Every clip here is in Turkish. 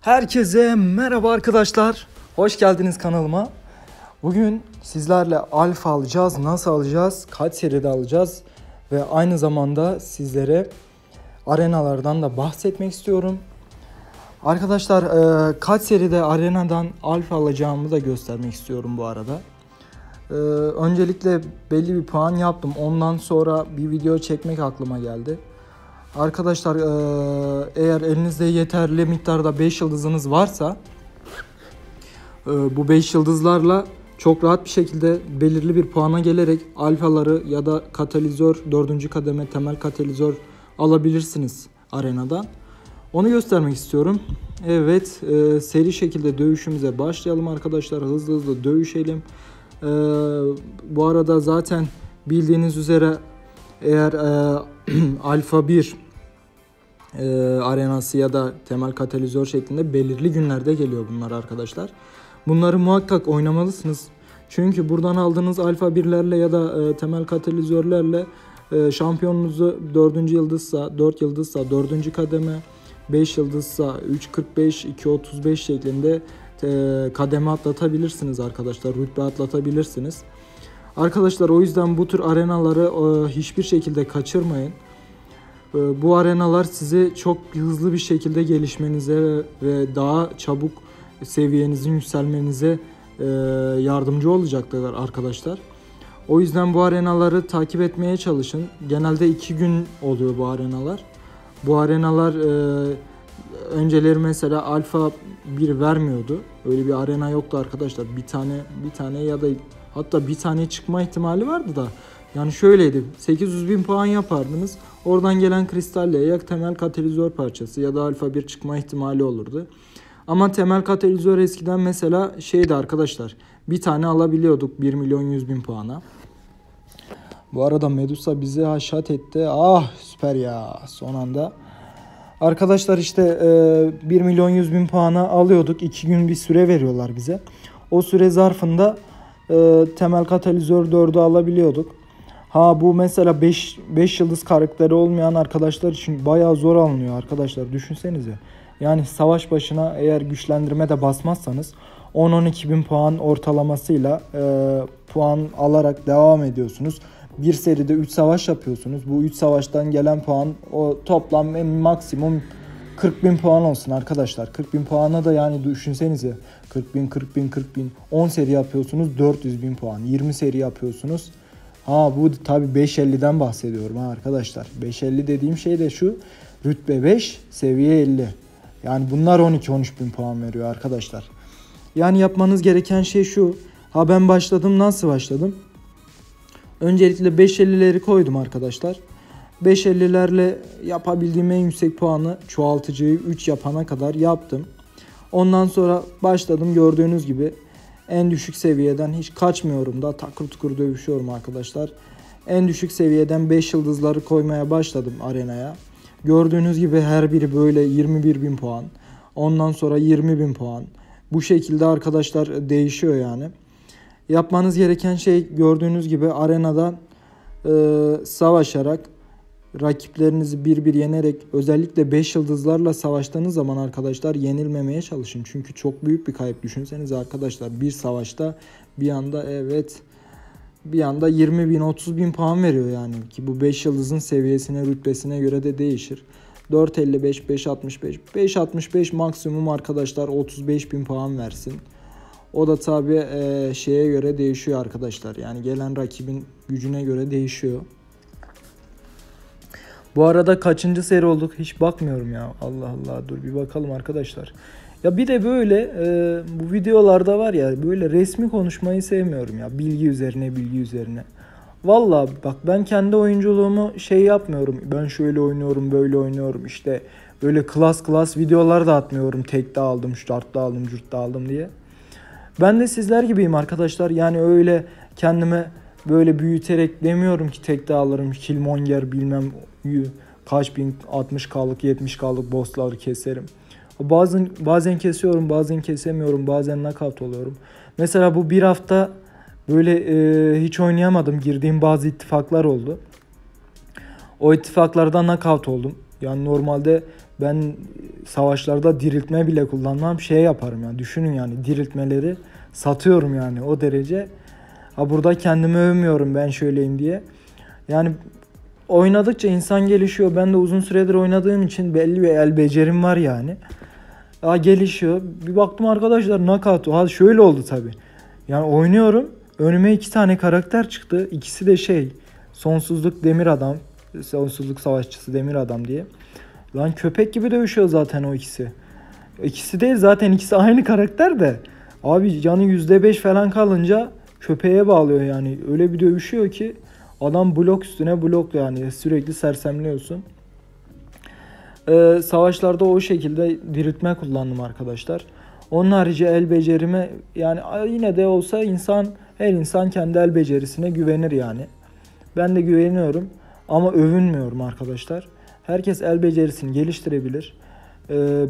Herkese merhaba arkadaşlar. Hoş geldiniz kanalıma. Bugün sizlerle alfa alacağız. Nasıl alacağız? Kaç seride alacağız? Ve aynı zamanda sizlere arenalardan da bahsetmek istiyorum. Arkadaşlar kaç seride arenadan alfa alacağımı da göstermek istiyorum bu arada. Öncelikle belli bir puan yaptım. Ondan sonra bir video çekmek aklıma geldi. Arkadaşlar eğer elinizde yeterli miktarda 5 yıldızınız varsa bu 5 yıldızlarla çok rahat bir şekilde belirli bir puana gelerek alfaları ya da katalizör 4. kademe temel katalizör alabilirsiniz arenadan. Onu göstermek istiyorum. Evet, seri şekilde dövüşümüze başlayalım arkadaşlar. Hızlı hızlı dövüşelim. Bu arada zaten bildiğiniz üzere eğer alfa 1 arenası ya da temel katalizör şeklinde belirli günlerde geliyor bunlar arkadaşlar. Bunları muhakkak oynamalısınız. Çünkü buradan aldığınız alfa 1'lerle ya da temel katalizörlerle şampiyonunuzu 4. yıldızsa 4 yıldızsa 4. kademe, 5 yıldızsa 3.45, 2.35 şeklinde kademe atlatabilirsiniz arkadaşlar. Rütbe atlatabilirsiniz. Arkadaşlar o yüzden bu tür arenaları hiçbir şekilde kaçırmayın. Bu arenalar sizi çok hızlı bir şekilde gelişmenize ve daha çabuk seviyenizin yükselmenize yardımcı olacaktır arkadaşlar. O yüzden bu arenaları takip etmeye çalışın. Genelde 2 gün oluyor bu arenalar. Bu arenalar önceleri mesela alfa 1 vermiyordu. Öyle bir arena yoktu arkadaşlar. Bir tane ya da hatta bir tane çıkma ihtimali vardı da. Yani şöyleydi. 800.000 puan yapardınız. Oradan gelen kristalle ya temel katalizör parçası ya da alfa 1 çıkma ihtimali olurdu. Ama temel katalizör eskiden mesela şeydi arkadaşlar. Bir tane alabiliyorduk 1.100.000 puana. Bu arada Medusa bizi haşat etti. Ah süper ya son anda. Arkadaşlar işte 1.100.000 puana alıyorduk. 2 gün bir süre veriyorlar bize. O süre zarfında temel katalizör 4'ü alabiliyorduk. Ha bu mesela 5 yıldız karakteri olmayan arkadaşlar için bayağı zor alınıyor arkadaşlar. Düşünsenize. Yani savaş başına eğer güçlendirme de basmazsanız 10-12.000 puan ortalamasıyla puan alarak devam ediyorsunuz. Bir seride 3 savaş yapıyorsunuz. Bu 3 savaştan gelen puan o toplam en maksimum 40.000 puan olsun arkadaşlar. 40.000 puana da yani düşünsenize 40.000 10 seri yapıyorsunuz 400.000 puan. 20 seri yapıyorsunuz. Ha bu tabi 5.50'den bahsediyorum ha arkadaşlar. 5.50 dediğim şey de şu. Rütbe 5, seviye 50. Yani bunlar 12-13.000 puan veriyor arkadaşlar. Yani yapmanız gereken şey şu. Ha ben başladım, nasıl başladım? Öncelikle 5.50'leri koydum arkadaşlar. 5.50'lerle yapabildiğim en yüksek puanı çoğaltıcıyı 3 yapana kadar yaptım. Ondan sonra başladım gördüğünüz gibi. En düşük seviyeden hiç kaçmıyorum da takır tukur dövüşüyorum arkadaşlar. En düşük seviyeden 5 yıldızları koymaya başladım arenaya. Gördüğünüz gibi her biri böyle 21.000 puan. Ondan sonra 20.000 puan. Bu şekilde arkadaşlar değişiyor yani. Yapmanız gereken şey gördüğünüz gibi arenada savaşarak rakiplerinizi bir yenerek özellikle 5 yıldızlarla savaştığınız zaman arkadaşlar yenilmemeye çalışın. Çünkü çok büyük bir kayıp düşünsenize arkadaşlar bir savaşta bir anda evet bir anda 20.000-30.000 puan veriyor yani ki bu 5 yıldızın seviyesine rütbesine göre de değişir. 4.55, 5.65, 5.65 maksimum arkadaşlar 35.000 puan versin. O da tabi şeye göre değişiyor arkadaşlar yani gelen rakibin gücüne göre değişiyor. Bu arada kaçıncı seri olduk hiç bakmıyorum ya. Allah Allah dur bir bakalım arkadaşlar. Ya bir de böyle bu videolarda var ya böyle resmi konuşmayı sevmiyorum ya. Bilgi üzerine bilgi üzerine. Valla bak ben kendi oyunculuğumu şey yapmıyorum. Ben şöyle oynuyorum böyle oynuyorum işte. Böyle klas videolar da atmıyorum. Tekte aldım, şartta aldım, cürtta aldım diye. Ben de sizler gibiyim arkadaşlar. Yani öyle kendime böyle büyüterek demiyorum ki tekte alırım. Killmonger bilmem kaç bin 60K'lık 70K'lık bossları keserim. Bazen kesiyorum, bazen kesemiyorum, bazen knockout oluyorum. Mesela bu bir hafta böyle hiç oynayamadım. Girdiğim bazı ittifaklar oldu. O ittifaklardan knockout oldum. Yani normalde Ben savaşlarda diriltme bile kullanmam, şey yaparım yani, düşünün yani, diriltmeleri satıyorum yani o derece. Ha, burada kendimi övmüyorum ben şöyleyim diye. Yani oynadıkça insan gelişiyor. Ben de uzun süredir oynadığım için belli bir el becerim var yani. Ha, gelişiyor. Bir baktım arkadaşlar knockout. Ha, şöyle oldu tabii. Yani oynuyorum. Önüme 2 tane karakter çıktı. İkisi de şey, sonsuzluk demir adam, sonsuzluk savaşçısı demir adam diye. Lan köpek gibi dövüşüyor zaten o ikisi. İkisi değil zaten, ikisi aynı karakter de. Abi canı %5 falan kalınca köpeğe bağlıyor yani. Öyle bir dövüşüyor ki adam blok üstüne blok yani, sürekli sersemliyorsun. Savaşlarda o şekilde diriltme kullandım arkadaşlar. Onun harici el becerimi yani, yine de olsa insan, her insan kendi el becerisine güvenir yani. Ben de güveniyorum ama övünmüyorum arkadaşlar. Herkes el becerisini geliştirebilir.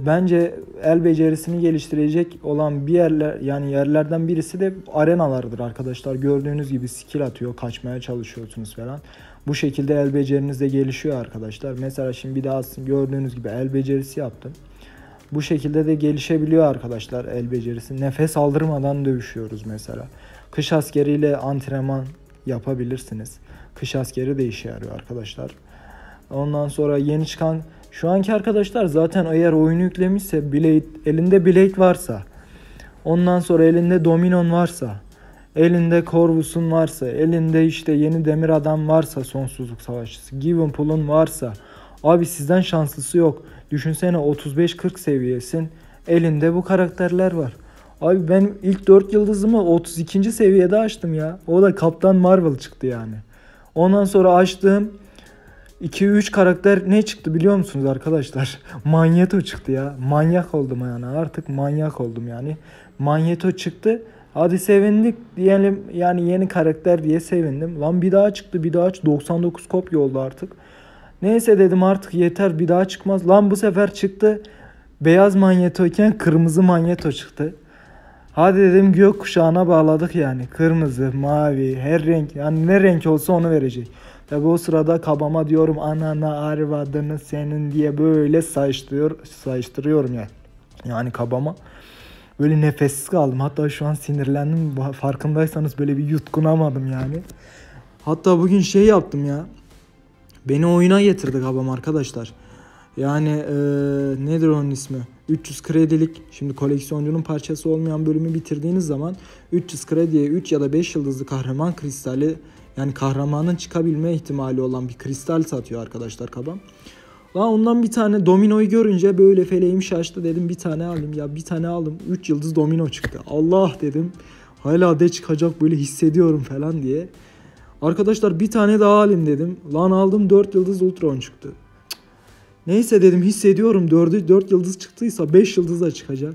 Bence el becerisini geliştirecek olan bir yerler, yani yerlerden birisi de arenalardır arkadaşlar. Gördüğünüz gibi skill atıyor, kaçmaya çalışıyorsunuz falan. Bu şekilde el beceriniz de gelişiyor arkadaşlar. Mesela şimdi bir daha gördüğünüz gibi el becerisi yaptım. Bu şekilde de gelişebiliyor arkadaşlar el becerisi. Nefes aldırmadan dövüşüyoruz mesela. Kış askeriyle antrenman yapabilirsiniz. Kış askeri de işe yarıyor arkadaşlar. Ondan sonra yeni çıkan, şu anki arkadaşlar zaten eğer oyunu yüklemişse, Blade, elinde Blade varsa, ondan sonra elinde Dominion varsa, elinde Corvus'un varsa, elinde işte yeni demir adam varsa, sonsuzluk savaşçısı, Givenpool'un varsa, abi sizden şanslısı yok. Düşünsene 35-40 seviyesin, elinde bu karakterler var. Abi ben ilk 4 yıldızımı 32. seviyede açtım ya. O da Kaptan Marvel çıktı yani. Ondan sonra açtığım 2-3 karakter ne çıktı biliyor musunuz arkadaşlar? Magneto çıktı ya. Manyak oldum yani, artık manyak oldum yani. Magneto çıktı. Hadi sevindik diyelim yani, yeni karakter diye sevindim. Lan bir daha çıktı, bir daha çıktı. 99 kopya oldu artık. Neyse dedim artık yeter, bir daha çıkmaz. Lan bu sefer çıktı. Beyaz Magneto iken kırmızı Magneto çıktı. Hadi dedim gökkuşağına bağladık yani. Kırmızı, mavi, her renk yani, ne renk olsa onu verecek. Tabi o sırada kabama diyorum, anana arvadını senin diye böyle sayıştırıyorum yani. Yani kabama. Böyle nefessiz kaldım. Hatta şu an sinirlendim. Farkındaysanız böyle bir yutkunamadım yani. Hatta bugün şey yaptım ya. Beni oyuna getirdi kabam arkadaşlar. Yani nedir onun ismi? 300 kredilik, şimdi koleksiyoncunun parçası olmayan bölümü bitirdiğiniz zaman 300 krediye 3 ya da 5 yıldızlı kahraman kristali, yani kahramanın çıkabilme ihtimali olan bir kristal satıyor arkadaşlar kabam. Lan ondan bir tane dominoyu görünce böyle feleğim şaştı, dedim bir tane alayım ya, bir tane aldım, 3 yıldız domino çıktı. Allah dedim, hala de çıkacak böyle hissediyorum falan diye. Arkadaşlar bir tane daha alayım dedim. Lan aldım, 4 yıldız Ultron çıktı. Neyse dedim, hissediyorum 4 yıldız çıktıysa 5 yıldız da çıkacak.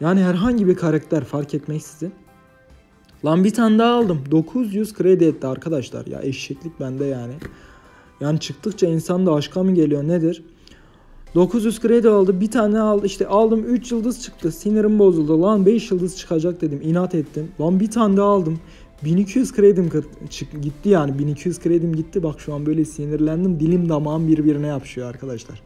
Yani herhangi bir karakter fark etmeksizin. Lan bir tane daha aldım. 900 kredi etti arkadaşlar. Ya eşeklik bende yani. Yani çıktıkça insan da aşka mı geliyor nedir? 900 kredi aldı. Bir tane aldı. İşte aldım, 3 yıldız çıktı. Sinirim bozuldu. Lan 5 yıldız çıkacak dedim. İnat ettim. Lan bir tane daha aldım. 1200 kredim gitti yani, 1200 kredim gitti. Bak şu an böyle sinirlendim, dilim damağım birbirine yapışıyor arkadaşlar.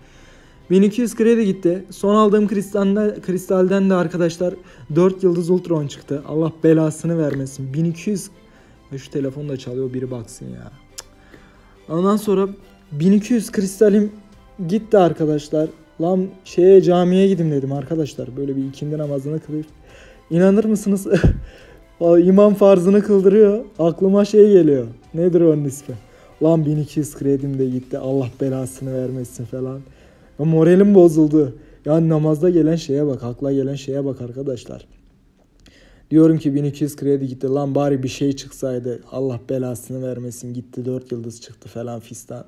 1200 kredi gitti. Son aldığım kristalden de arkadaşlar 4 yıldız Ultron çıktı. Allah belasını vermesin. 1200, ya şu telefon da çalıyor, biri baksın ya. Ondan sonra 1200 kristalim gitti arkadaşlar. Lan şeye, camiye gidin dedim arkadaşlar, böyle bir ikindi namazını kılayım. İnanır mısınız? İmam farzını kıldırıyor. Aklıma şey geliyor. Nedir onun ismi? Lan 1200 kredim de gitti. Allah belasını vermesin falan. Ya moralim bozuldu. Yani namazda gelen şeye bak. Akla gelen şeye bak arkadaşlar. Diyorum ki 1200 kredi gitti. Lan bari bir şey çıksaydı. Allah belasını vermesin. Gitti 4 yıldız çıktı falan fistan.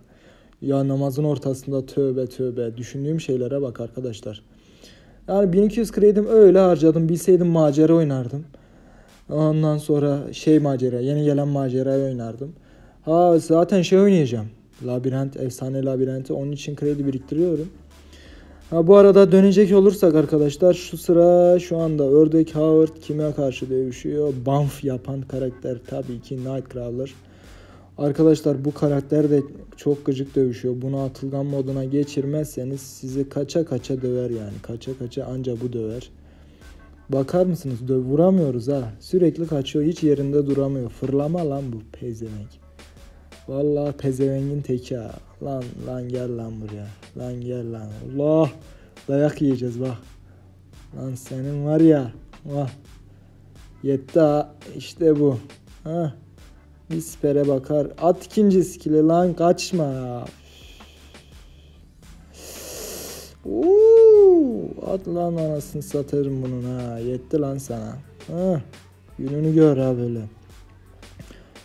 Ya namazın ortasında tövbe tövbe. Düşündüğüm şeylere bak arkadaşlar. Yani 1200 kredim öyle harcadım. Bilseydim macera oynardım. Ondan sonra şey macera, yeni gelen macerayı oynardım. Ha zaten şey oynayacağım. Labirent, efsane labirenti. Onun için kredi biriktiriyorum. Ha bu arada dönecek olursak arkadaşlar, şu sıra şu anda Ördek Howard kime karşı dövüşüyor? Banf yapan karakter tabii ki Nightcrawler. Arkadaşlar bu karakter de çok gıcık dövüşüyor. Bunu atılgan moduna geçirmezseniz sizi kaça kaça döver yani. Kaça kaça anca bu döver. Bakar mısınız? Vuramıyoruz ha. Sürekli kaçıyor. Hiç yerinde duramıyor. Fırlama lan bu pezevenk. Vallahi pezevengin teki ha. Lan gel lan buraya. Lan gel lan. Allah. Dayak yiyeceğiz bak. Lan senin var ya. Vah. Yetti ha. İşte bu. Ha. Bir sipere bakar. At ikinci skili lan. Kaçma ya. At lan anasını satarım bunun ha. Yetti lan sana. Ha. Gününü gör ha böyle.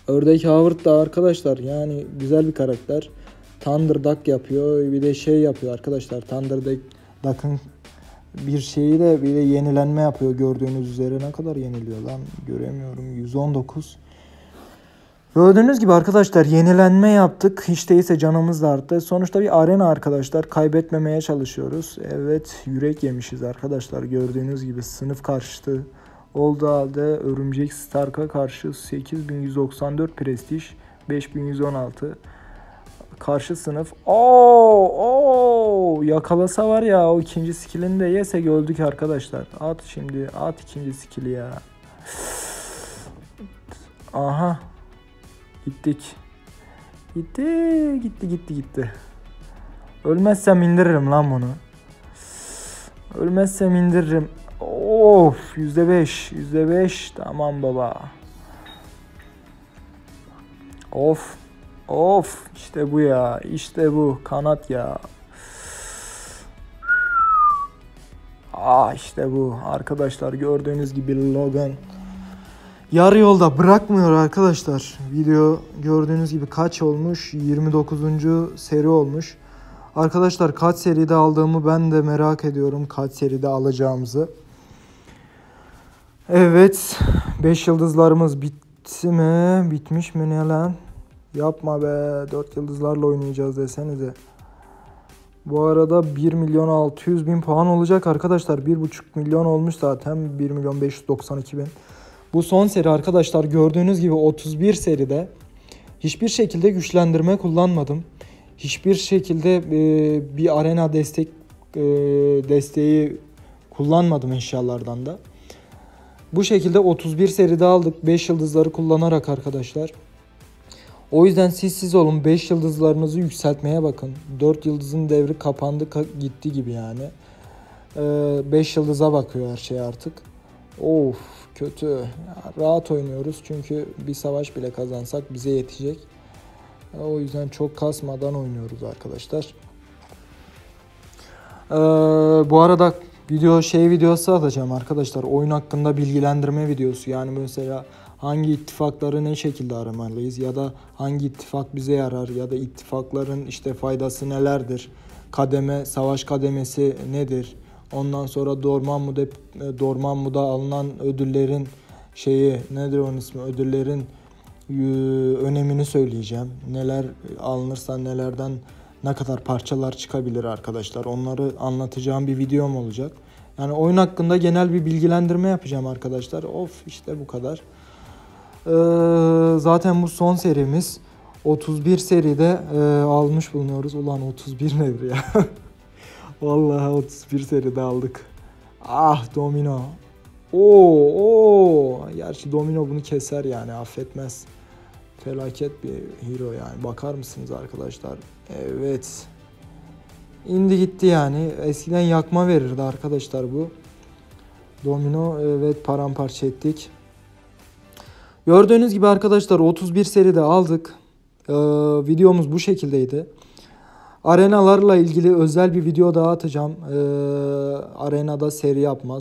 Ördek Howard da arkadaşlar yani güzel bir karakter. Thunder Duck yapıyor. Bir de şey yapıyor arkadaşlar. Thunder Duck'ın bir şeyi de bir de yenilenme yapıyor. Gördüğünüz üzere ne kadar yeniliyor lan. Göremiyorum. 119. Gördüğünüz gibi arkadaşlar yenilenme yaptık. Hiç değilse canımız da arttı. Sonuçta bir arena arkadaşlar. Kaybetmemeye çalışıyoruz. Evet yürek yemişiz arkadaşlar. Gördüğünüz gibi sınıf karşıtı olduğu halde Örümcek Stark'a karşı 8194 prestij 5116 karşı sınıf. Yakalasa var ya o ikinci skillini de yesek öldük arkadaşlar. At şimdi at ikinci skilli ya. Aha. Gittik. Gitti. Ölmezsem indiririm lan bunu. Ölmezsem indiririm. Of %5. Tamam baba. Of. İşte bu ya. İşte bu. Kanat ya. İşte bu. Arkadaşlar gördüğünüz gibi Logan yarı yolda bırakmıyor arkadaşlar. Video gördüğünüz gibi kaç olmuş? 29. seri olmuş. Arkadaşlar kaç seride aldığımı ben de merak ediyorum. Kaç seride alacağımızı. Evet. 5 yıldızlarımız bitti mi? Bitmiş mi ne lan? Yapma be. 4 yıldızlarla oynayacağız desenize. Bu arada 1.600.000 puan olacak arkadaşlar. 1.5 milyon olmuş zaten. 1.592.000. Bu son seri arkadaşlar gördüğünüz gibi 31 seride hiçbir şekilde güçlendirme kullanmadım. Hiçbir şekilde bir arena desteği kullanmadım inşallahlardan da. Bu şekilde 31 seride aldık 5 yıldızları kullanarak arkadaşlar. O yüzden siz olun 5 yıldızlarınızı yükseltmeye bakın. 4 yıldızın devri kapandı gitti gibi yani. 5 yıldıza bakıyor her şey artık. Of kötü. Ya, rahat oynuyoruz çünkü bir savaş bile kazansak bize yetecek. O yüzden çok kasmadan oynuyoruz arkadaşlar. Bu arada videosu atacağım arkadaşlar. Oyun hakkında bilgilendirme videosu. Yani mesela hangi ittifakları ne şekilde aramalıyız ya da hangi ittifak bize yarar ya da ittifakların işte faydası nelerdir? Savaş kademesi nedir? Ondan sonra Dormammu'da alınan ödüllerin ödüllerin önemini söyleyeceğim. Neler alınırsa nelerden ne kadar parçalar çıkabilir arkadaşlar. Onları anlatacağım bir videom olacak. Yani oyun hakkında genel bir bilgilendirme yapacağım arkadaşlar. İşte bu kadar. Zaten bu son serimiz. 31 seride almış bulunuyoruz. Ulan 31 nedir ya? Vallahi 31 seride aldık. Domino. Gerçi Domino bunu keser yani affetmez. Felaket bir hero yani. Bakar mısınız arkadaşlar? Evet. İndi gitti yani. Eskiden yakma verirdi arkadaşlar bu. Domino evet paramparça ettik. Gördüğünüz gibi arkadaşlar 31 seride aldık. Videomuz bu şekildeydi. Arenalarla ilgili özel bir video daha atacağım. Arenada seri yapma,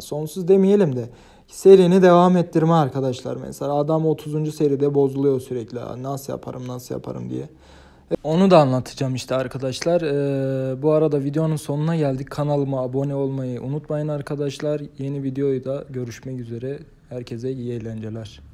sonsuz demeyelim de serini devam ettirme arkadaşlar. Mesela adam 30. seride bozuluyor sürekli. Nasıl yaparım diye. Onu da anlatacağım işte arkadaşlar. Bu arada videonun sonuna geldik. Kanalıma abone olmayı unutmayın arkadaşlar. Yeni videoyu da görüşmek üzere. Herkese iyi eğlenceler.